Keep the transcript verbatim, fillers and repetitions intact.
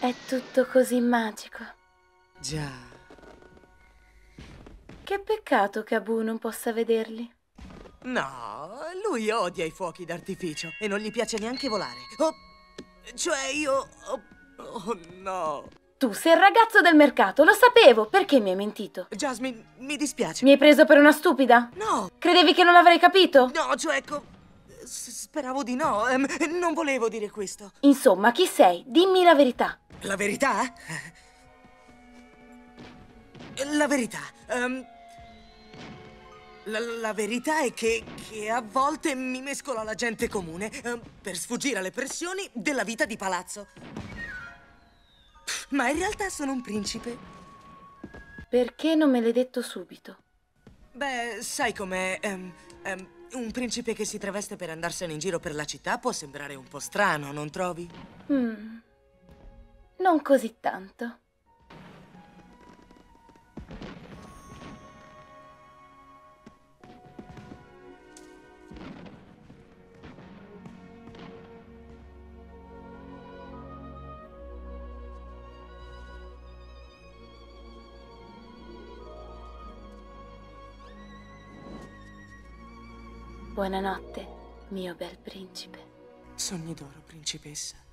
È tutto così magico. Già. Che peccato che Abu non possa vederli. No, lui odia i fuochi d'artificio e non gli piace neanche volare. Oh, cioè io... Oh, oh no. Tu sei il ragazzo del mercato, lo sapevo. Perché mi hai mentito? Jasmine, mi dispiace. Mi hai preso per una stupida? No. Credevi che non l'avrei capito? No, cioè ecco... Speravo di no, non volevo dire questo. Insomma, chi sei? Dimmi la verità. La verità? La verità. Um, la, la verità è che, che a volte mi mescolo alla gente comune um, per sfuggire alle pressioni della vita di palazzo. Ma in realtà sono un principe. Perché non me l'hai detto subito? Beh, sai com'è... Um, um, Un principe che si traveste per andarsene in giro per la città può sembrare un po' strano, non trovi? Mm. Non così tanto. Buonanotte, mio bel principe. Sogni d'oro, principessa.